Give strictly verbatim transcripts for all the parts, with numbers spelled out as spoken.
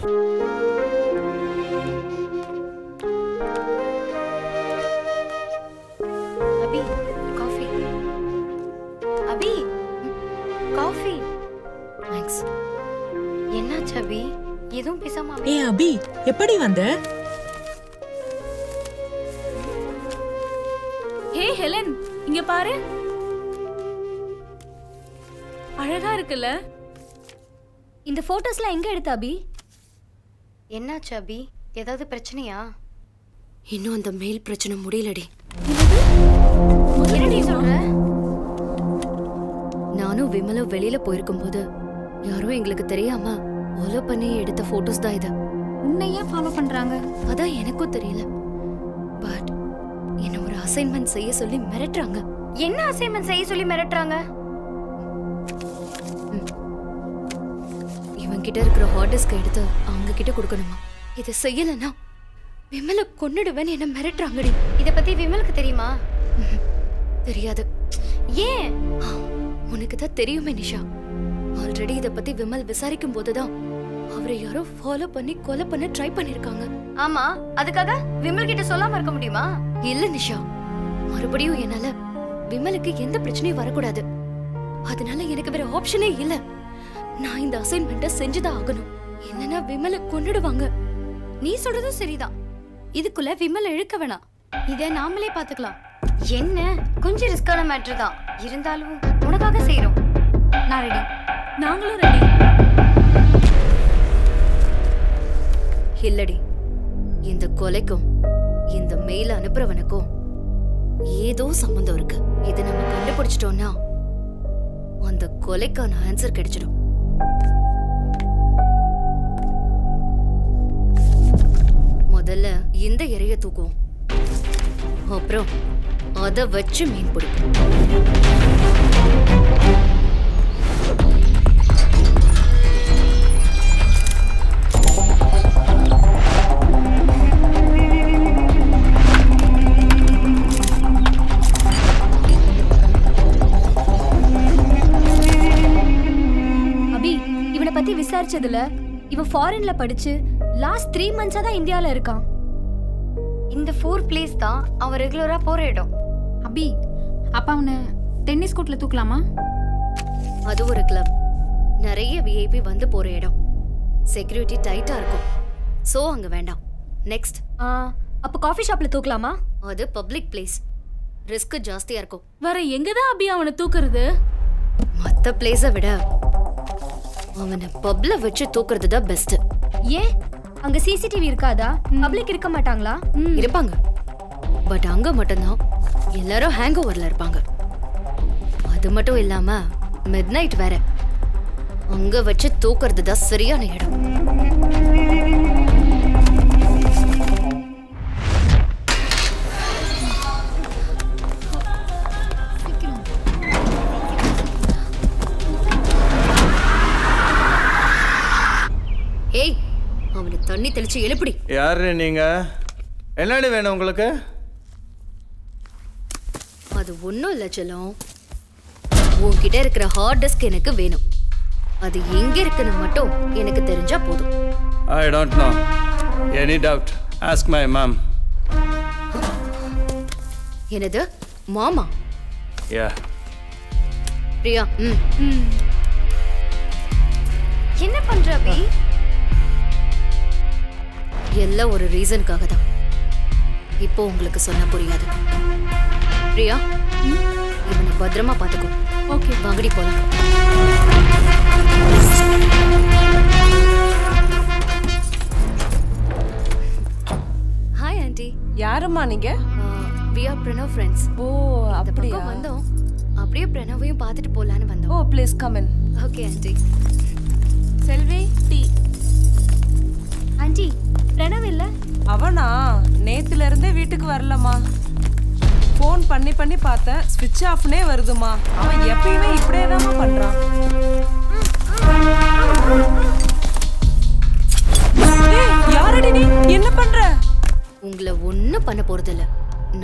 Abi, coffee. Abi, coffee. Thanks. என்னாச்சு அபி? எதுவும் பேசாம அபி. ஏ அபி, எப்படி வந்த? ஹே ஹெலன், இங்க பாரு. அழகா இருக்குல்ல? இந்த போட்டோஸ்லாம் எங்க எடுத்த அபி? என்னாச்சு அபி? ஏதாவது பிரச்சனையா? இன்னும் அந்த மெயில் பிரச்சனை முடியலடி. என்னடி சொல்ற? நானும் விமலும் வெளியில போயிருக்கும்போது யாரும் எங்களுக்கு தெரியாம ஃபாலோ பண்ணி எடுத்த போட்டோஸ் தான் இது. உன்னையே ஃபாலோ பண்றாங்க. அதான் எனக்கும் தெரியல. பட் என்ன ஒரு அசைன்மெண்ட் செய்ய சொல்லி மிரட்டுறாங்க. என்ன அசைன்மெண்ட் செய்ய சொல்லி மிரட்டுறாங்க? கிட்ட இருக்கிற ஹார்ட் டிஸ்க் எடுத்து அவங்க கிட்ட கொடுக்கணுமா? இதை செய்யலன்னா விமலை கொன்னுடுவேன்னு என்ன மிரட்டுறாங்கடி. இதை பத்தி விமலுக்கு தெரியுமா? தெரியாது. ஏன்? உனக்கு தான் தெரியுமே நிஷா. ஆல்ரெடி இதை பத்தி விமல் விசாரிக்கும் போதுதான் அவரை யாரோ ஃபாலோ பண்ணி கொலை பண்ண ட்ரை பண்ணிருக்காங்க. ஆமா, அதுக்காக விமல் கிட்ட சொல்லாம இருக்க முடியுமா? இல்ல நிஷா, மறுபடியும் என்னால விமலுக்கு எந்த பிரச்சனையும் வரக்கூடாது. அதனால எனக்கு வேற ஆப்ஷனே இல்ல. நான் இந்த அசைன்மெண்ட்டை செஞ்சுதான் ஆகணும். என்னன்னா விமலை கொன்னுடுவாங்க. நீ சொல்றதும் சரிதான். இதுக்குள்ள விமலை இழுக்க வேணாம். இதை நாமளே பார்த்துக்கலாம். என்ன கொஞ்சம் ரிஸ்கான மேட்டர் தான், இருந்தாலும் உனக்காக செய்யறோம். நான் ரெடி. நாங்களும் ரெடி. இல்லடி, இந்த கொலைக்கும் இந்த மெயில் அனுப்புறவனுக்கும் ஏதோ சம்பந்தம் இருக்கு. இதை நம்ம கண்டுபிடிச்சிட்டோம்னா அந்த கொலைக்கான ஆன்சர் கிடைச்சிடும். முதல்ல இந்த இறைய தூக்கும், அப்புறம் அதை வச்சு மீன் பிடிக்கும். விசாரிச்சதுல இவ ஃபாரின்ல படிச்சு லாஸ்ட் த்ரீ மந்த்ஸா தான் இந்தியால இருக்கான். இந்த ஃபோர் பிளேஸ் தான் அவன் ரெகுலரா போற இடம். அபி, அப்ப அவனை டென்னிஸ் கோர்ட்ல தூக்கலாமா? அது ஒரு கிளப், நிறைய விஐபி வந்து போற இடம். செக்யூரிட்டி டைட்டா இருக்கும். சோ அங்க வேண்டாம். நெக்ஸ்ட், அப்ப காஃபி ஷாப்ல தூக்கலாமா? அது பப்ளிக் பிளேஸ், ரிஸ்க் ஜாஸ்தியா இருக்கும். வேற எங்கதான் அபி அவனை தூக்குறது? மத்த பிளேஸ விட அவனை பப்ல வச்சு தூக்குறது தான் பெஸ்ட். ஏன்? அங்க சிசிடிவி இருக்காதா? பப்ளிக் இருக்க மாட்டாங்களா? இருப்பாங்க, பட் அங்க மட்டும்தான் எல்லாரும் ஹேங் ஓவர்ல இருப்பாங்க. அது மட்டும் இல்லாம மிட் நைட் வேற. அங்க வச்சு தூக்குறது தான் சரியான இடம். ஏய், அவனை தண்ணி தெளிச்சு எழுப்பிடி. யாரு நீங்க? என்னடி வேணும் உங்களுக்கு? அது ஒன்றும் இல்லை செல்லம். உன்கிட்ட இருக்கிற ஹார்ட் டிஸ்க் எனக்கு வேணும். அது எங்க இருக்குன்னு மட்டும் எனக்கு தெரிஞ்சா போதும். I don't know. Any doubt ask my mom. என்னது மாமா? யா பிரியா. ம் ம் என்ன பண்ற அபி? எல்லாம் ஒரு ரீசனுக்காக தான். இப்போ உங்களுக்கு சொன்னா புரியாது. பிரியா, இவனை பத்திரமா பார்த்துக்கோ. ஓகே, வாங்கடி போலாம். Hi aunty. யாரம்மா நீங்க? We are Pranav friends. ஓ, அப்படியே வந்தோம். அப்படியே பிரணவையும் பார்த்துட்டு போலான்னு வந்தோம். Oh please come in. Okay aunty. Selvi tea. Aunty, Pranav இல்ல? அவனா நேத்துல இருந்தே வீட்டுக்கு வரலமா. போன் பண்ணி பண்ணி பார்த்தேன், ஸ்விட்ச் ஆஃப்னே வருதுமா. அவன் எப்பயுமே இப்படியே தான் பண்றான். யாரடி நீ? என்ன பண்ற? உங்களை ஒன்னும் பண்ண போறது இல்ல.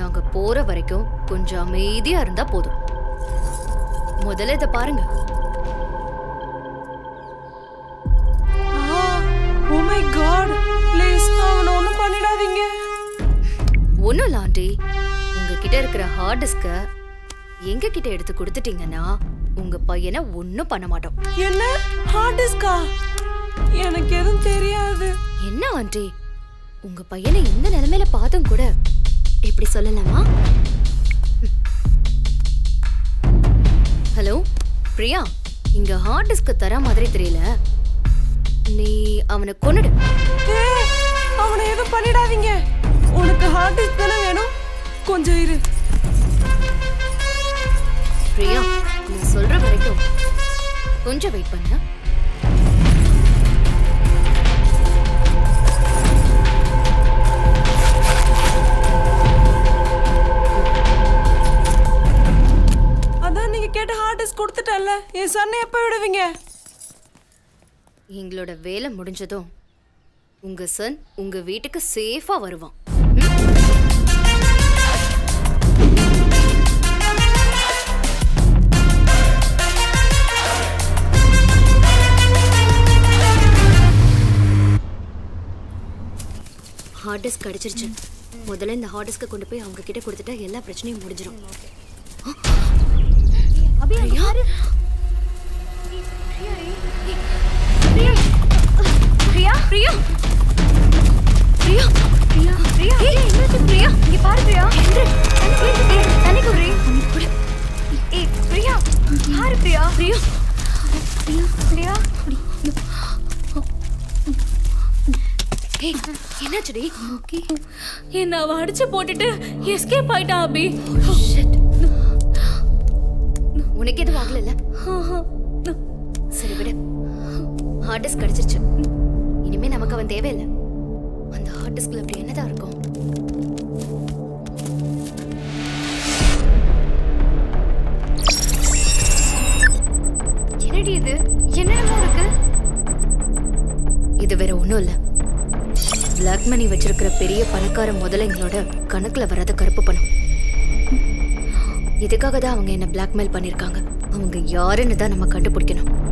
நாங்க போற வரைக்கும் கொஞ்சம் அமைதியா இருந்தா போதும். முதல்ல இதை பாருங்க. Oh my எப்படி உங்ககிட்ட இருக்கிற ஹார்ட் டிஸ்க எங்க கிட்ட எடுத்து கொடுத்துட்டீங்கன்னா உங்க பையனை ஒண்ணும் பண்ண மாட்டோம். என்ன ஹார்ட் டிஸ்கா? எனக்கு எதுவும் தெரியாது. என்ன ஆண்டி உங்க பையனை இந்த நிலைமையில பாத்தும் கூட இப்படி சொல்லலாமா? ஹலோ பிரியா, இங்க ஹார்ட் டிஸ்க் தர மாதிரி தெரியல. நீ அவனை கொன்னுடு. அவனை எதுவும் பண்ணிடாதீங்க. உனக்கு ஹார்ட் டிஸ்க் தான வேணும், கொஞ்சம் இரு. பிரியா நான் சொல்ற வரைக்கும் கொஞ்சம் வெயிட் பண்ணு. அதான் நீங்க கேட்ட ஹார்ட் டிஸ்க் கொடுத்துட்டல்ல, என் சன்னை எப்ப விடுவீங்க? எங்களோட வேலை முடிஞ்சதும் உங்க சன் உங்க வீட்டுக்கு சேஃபா வருவான். ஹார்ட் டிஸ்க் கிடைச்சிருச்சு. முதல்ல இந்த ஹார்ட் டிஸ்கை கொண்டு போய் அவங்க கிட்ட கொடுத்துட்டா எல்லா பிரச்சனையும் முடிஞ்சிடும். பிரியா பிரியா பிரியா பிரியா பிரியா பிரியா இங்க பாரு பிரியா. ஏய் பிரியா பாரு பிரியா பிரியா பிரியா என்னாச்சுடி? என்ன அவ அடிச்சு போட்டுட்டு எஸ்கேப் ஆயிட்டா அபி. உனக்கு எதுவும் ஆகல? சரி விட, ஹார்ட் டிஸ்க் கிடைச்சிருச்சு. இனிமே நமக்கு அவன் தேவையில்லை. அந்த ஹார்ட் டிஸ்க்ல அப்படி என்னதான் இருக்கும்? என்னடி இது? என்னென்னமோ இருக்கு. இது வேற ஒண்ணும் இல்ல, பிளாக் மணி வச்சிருக்கிற பெரிய பணக்கார முதலைங்களோட கணக்குல வராத கருப்பு பணம். இதுக்காக தான் அவங்க என்ன பிளாக்மெயில் பண்ணிருக்காங்க. அவங்க யாருன்னு தான் நம்ம கண்டுபிடிக்கணும்.